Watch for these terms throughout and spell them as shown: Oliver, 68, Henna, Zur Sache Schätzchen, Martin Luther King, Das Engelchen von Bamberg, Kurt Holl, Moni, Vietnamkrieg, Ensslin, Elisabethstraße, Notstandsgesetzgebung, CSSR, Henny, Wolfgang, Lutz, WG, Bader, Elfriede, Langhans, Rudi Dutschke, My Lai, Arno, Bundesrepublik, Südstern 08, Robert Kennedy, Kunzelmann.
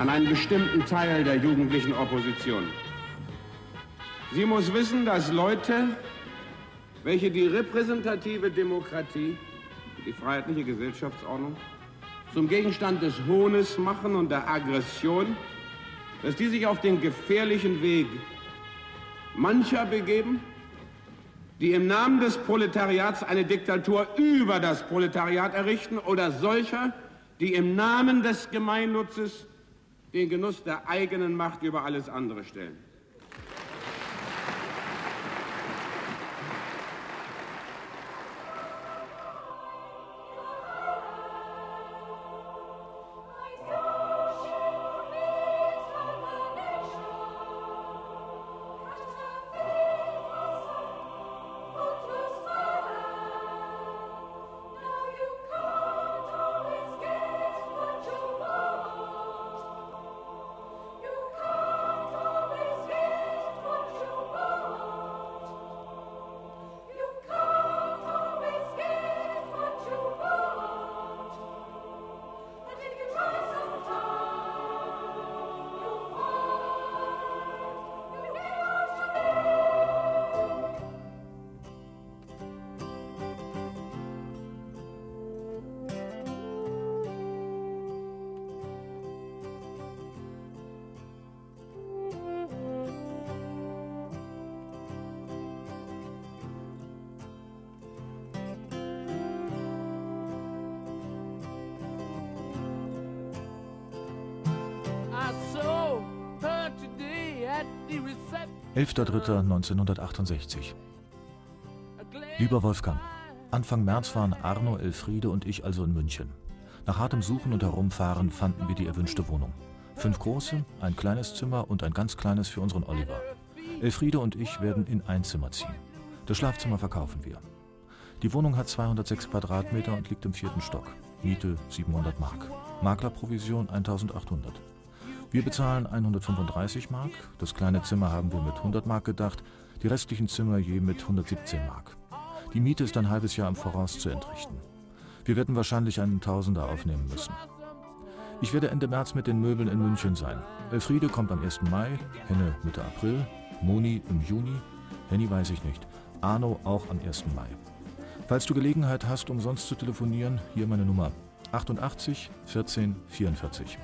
an einen bestimmten Teil der jugendlichen Opposition. Sie muss wissen, dass Leute, welche die repräsentative Demokratie, die freiheitliche Gesellschaftsordnung, zum Gegenstand des Hohnes machen und der Aggression, dass die sich auf den gefährlichen Weg mancher begeben, die im Namen des Proletariats eine Diktatur über das Proletariat errichten oder solcher, die im Namen des Gemeinnutzes den Genuss der eigenen Macht über alles andere stellen. (11.03.1968). Lieber Wolfgang, Anfang März waren Arno, Elfriede und ich also in München. Nach hartem Suchen und Herumfahren fanden wir die erwünschte Wohnung. 5 große, ein kleines Zimmer und ein ganz kleines für unseren Oliver. Elfriede und ich werden in ein Zimmer ziehen. Das Schlafzimmer verkaufen wir. Die Wohnung hat 206 Quadratmeter und liegt im 4. Stock. Miete 700 Mark. Maklerprovision 1800. Wir bezahlen 135 Mark, das kleine Zimmer haben wir mit 100 Mark gedacht, die restlichen Zimmer je mit 117 Mark. Die Miete ist ein halbes Jahr im Voraus zu entrichten. Wir werden wahrscheinlich einen Tausender aufnehmen müssen. Ich werde Ende März mit den Möbeln in München sein. Elfriede kommt am 1. Mai, Henny Mitte April, Moni im Juni, Henny weiß ich nicht, Arno auch am 1. Mai. Falls du Gelegenheit hast, umsonst zu telefonieren, hier meine Nummer: 88 14 44.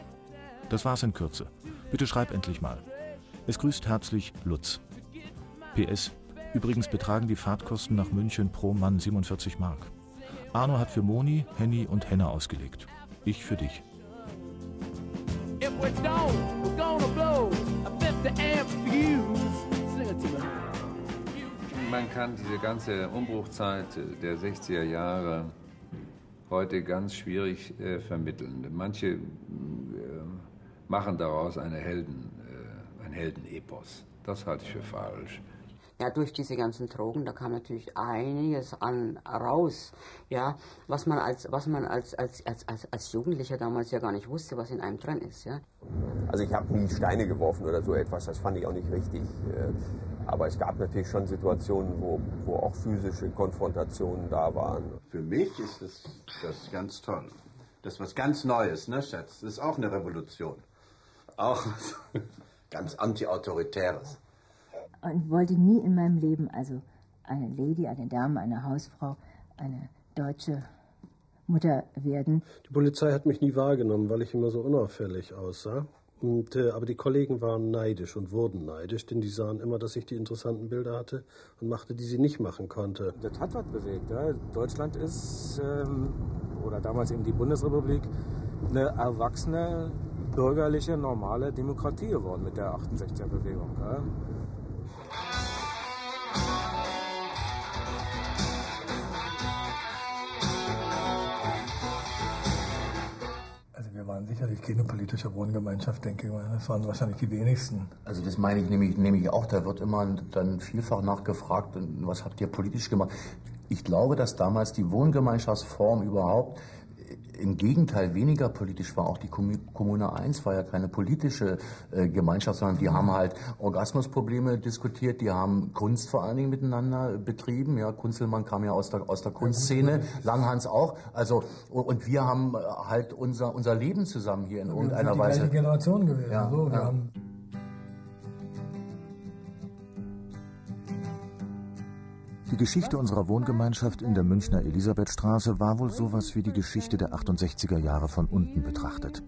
Das war's in Kürze. Bitte schreib endlich mal. Es grüßt herzlich Lutz. PS. Übrigens betragen die Fahrtkosten nach München pro Mann 47 Mark. Arno hat für Moni, Henny und Henna ausgelegt. Ich für dich. Man kann diese ganze Umbruchzeit der 60er Jahre heute ganz schwierig vermitteln. Manche machen daraus eine ein Heldenepos. Das halte ich für falsch. Ja, durch diese ganzen Drogen, da kam natürlich einiges an raus, ja, was man als Jugendlicher damals ja gar nicht wusste, was in einem drin ist, ja. Also ich habe nie Steine geworfen oder so etwas, das fand ich auch nicht richtig. Aber es gab natürlich schon Situationen, wo auch physische Konfrontationen da waren. Für mich ist das ganz toll. Das ist was ganz Neues, ne, Schatz? Das ist auch eine Revolution. Auch was ganz Anti-Autoritäres. Und wollte nie in meinem Leben, also eine Lady, eine Dame, eine Hausfrau, eine deutsche Mutter werden. Die Polizei hat mich nie wahrgenommen, weil ich immer so unauffällig aussah. Und, aber die Kollegen waren neidisch und wurden neidisch, denn die sahen immer, dass ich die interessanten Bilder hatte und machte, die sie nicht machen konnte. Das hat was bewegt. Ja. Deutschland ist, oder damals eben die Bundesrepublik, eine erwachsene, bürgerliche, normale Demokratie geworden mit der 68er-Bewegung. Ja. Wir waren sicherlich keine politische Wohngemeinschaft, denke ich mal. Das waren wahrscheinlich die wenigsten. Also das meine ich nämlich auch. Da wird immer dann vielfach nachgefragt, was habt ihr politisch gemacht? Ich glaube, dass damals die Wohngemeinschaftsform überhaupt im Gegenteil weniger politisch war. Auch die Kommune 1 war ja keine politische Gemeinschaft, sondern die haben halt Orgasmusprobleme diskutiert, die haben Kunst vor allen Dingen miteinander betrieben. Ja, Kunzelmann kam ja aus der Kunstszene, Langhans auch. Also, und wir haben halt unser Leben zusammen hier in irgendeiner Weise. Wir sind die gleiche Generation gewesen. Ja, so, wir haben die Geschichte unserer Wohngemeinschaft in der Münchner Elisabethstraße war wohl sowas wie die Geschichte der 68er Jahre von unten betrachtet.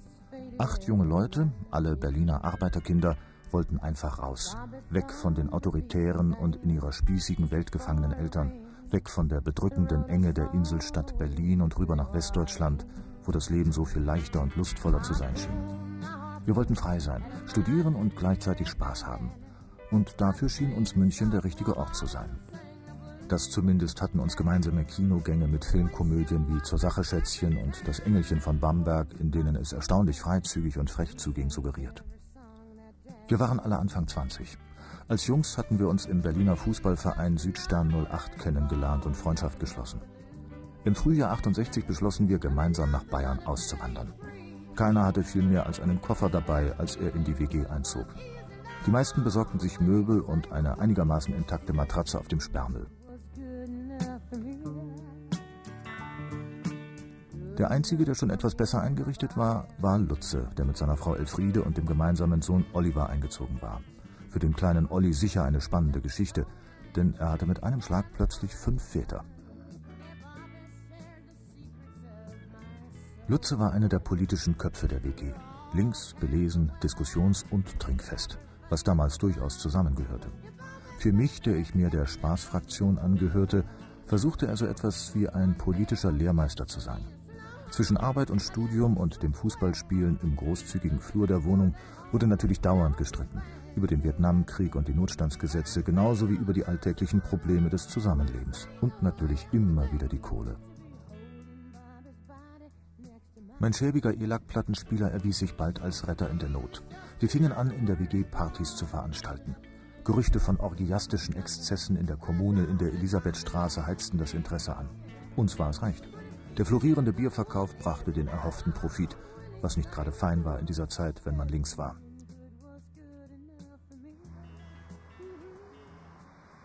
8 junge Leute, alle Berliner Arbeiterkinder, wollten einfach raus. Weg von den autoritären und in ihrer spießigen Welt gefangenen Eltern. Weg von der bedrückenden Enge der Inselstadt Berlin und rüber nach Westdeutschland, wo das Leben so viel leichter und lustvoller zu sein schien. Wir wollten frei sein, studieren und gleichzeitig Spaß haben. Und dafür schien uns München der richtige Ort zu sein. Das zumindest hatten uns gemeinsame Kinogänge mit Filmkomödien wie Zur Sache Schätzchen und Das Engelchen von Bamberg, in denen es erstaunlich freizügig und frech zuging, suggeriert. Wir waren alle Anfang 20. Als Jungs hatten wir uns im Berliner Fußballverein Südstern 08 kennengelernt und Freundschaft geschlossen. Im Frühjahr 68 beschlossen wir, gemeinsam nach Bayern auszuwandern. Keiner hatte viel mehr als einen Koffer dabei, als er in die WG einzog. Die meisten besorgten sich Möbel und eine einigermaßen intakte Matratze auf dem Sperrmüll. Der Einzige, der schon etwas besser eingerichtet war Lutze, der mit seiner Frau Elfriede und dem gemeinsamen Sohn Oliver eingezogen war. Für den kleinen Olli sicher eine spannende Geschichte, denn er hatte mit einem Schlag plötzlich 5 Väter. Lutze war einer der politischen Köpfe der WG. Links, belesen, diskussions- und trinkfest, was damals durchaus zusammengehörte. Für mich, der ich mir der Spaßfraktion angehörte, versuchte er so etwas wie ein politischer Lehrmeister zu sein. Zwischen Arbeit und Studium und dem Fußballspielen im großzügigen Flur der Wohnung wurde natürlich dauernd gestritten. Über den Vietnamkrieg und die Notstandsgesetze, genauso wie über die alltäglichen Probleme des Zusammenlebens. Und natürlich immer wieder die Kohle. Mein schäbiger E-Lack-Plattenspieler erwies sich bald als Retter in der Not. Wir fingen an, in der WG Partys zu veranstalten. Gerüchte von orgiastischen Exzessen in der Kommune in der Elisabethstraße heizten das Interesse an. Uns war es recht. Der florierende Bierverkauf brachte den erhofften Profit, was nicht gerade fein war in dieser Zeit, wenn man links war.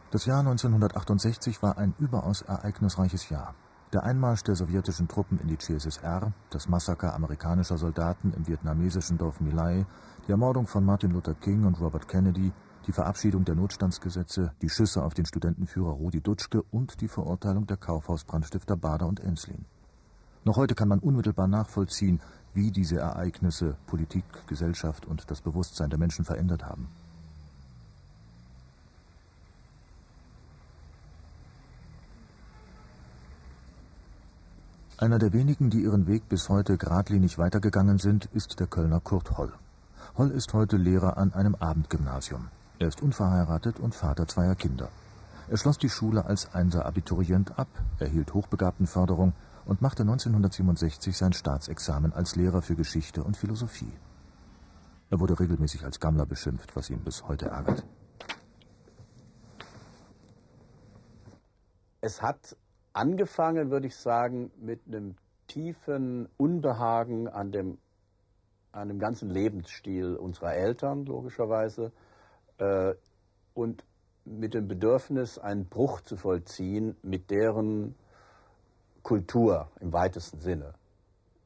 Das Jahr 1968 war ein überaus ereignisreiches Jahr. Der Einmarsch der sowjetischen Truppen in die CSSR, das Massaker amerikanischer Soldaten im vietnamesischen Dorf My Lai, die Ermordung von Martin Luther King und Robert Kennedy, die Verabschiedung der Notstandsgesetze, die Schüsse auf den Studentenführer Rudi Dutschke und die Verurteilung der Kaufhausbrandstifter Bader und Ensslin. Noch heute kann man unmittelbar nachvollziehen, wie diese Ereignisse Politik, Gesellschaft und das Bewusstsein der Menschen verändert haben. Einer der wenigen, die ihren Weg bis heute geradlinig weitergegangen sind, ist der Kölner Kurt Holl. Holl ist heute Lehrer an einem Abendgymnasium. Er ist unverheiratet und Vater 2er Kinder. Er schloss die Schule als 1er-Abiturient ab, erhielt Hochbegabtenförderung und machte 1967 sein Staatsexamen als Lehrer für Geschichte und Philosophie. Er wurde regelmäßig als Gammler beschimpft, was ihn bis heute ärgert. Es hat angefangen, würde ich sagen, mit einem tiefen Unbehagen an dem ganzen Lebensstil unserer Eltern, logischerweise, und mit dem Bedürfnis, einen Bruch zu vollziehen mit deren Kultur im weitesten Sinne.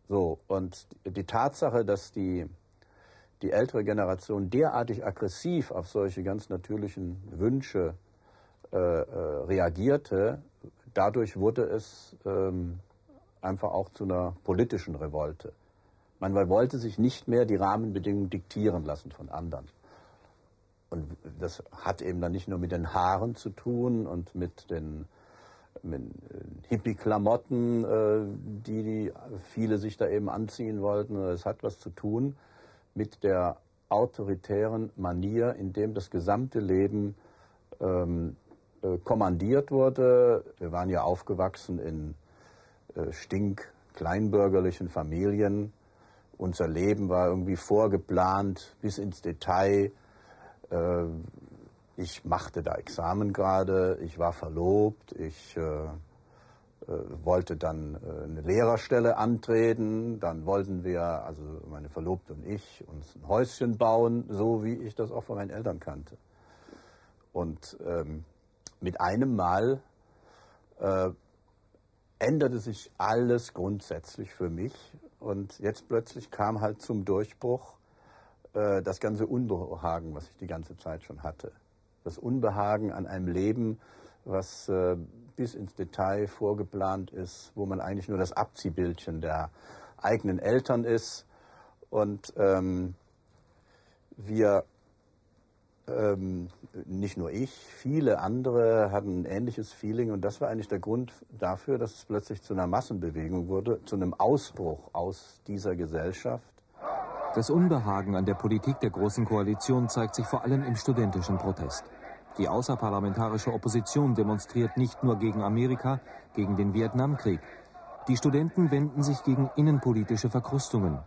So, und die Tatsache, dass die ältere Generation derartig aggressiv auf solche ganz natürlichen Wünsche reagierte, dadurch wurde es einfach auch zu einer politischen Revolte. Man wollte sich nicht mehr die Rahmenbedingungen diktieren lassen von anderen. Und das hat eben dann nicht nur mit den Haaren zu tun und mit Hippie-Klamotten, die viele sich da eben anziehen wollten. Es hat was zu tun mit der autoritären Manier, in dem das gesamte Leben kommandiert wurde. Wir waren ja aufgewachsen in stinkkleinbürgerlichen Familien. Unser Leben war irgendwie vorgeplant bis ins Detail. Ich machte da Examen gerade, ich war verlobt, ich wollte dann eine Lehrerstelle antreten, dann wollten wir, also meine Verlobte und ich, uns ein Häuschen bauen, so wie ich das auch von meinen Eltern kannte. Und mit einem Mal änderte sich alles grundsätzlich für mich und jetzt plötzlich kam halt zum Durchbruch das ganze Unbehagen, was ich die ganze Zeit schon hatte. Das Unbehagen an einem Leben, was bis ins Detail vorgeplant ist, wo man eigentlich nur das Abziehbildchen der eigenen Eltern ist. Und nicht nur ich, viele andere hatten ein ähnliches Feeling. Und das war eigentlich der Grund dafür, dass es plötzlich zu einer Massenbewegung wurde, zu einem Ausbruch aus dieser Gesellschaft. Das Unbehagen an der Politik der Großen Koalition zeigt sich vor allem im studentischen Protest. Die außerparlamentarische Opposition demonstriert nicht nur gegen Amerika, gegen den Vietnamkrieg. Die Studenten wenden sich gegen innenpolitische Verkrustungen.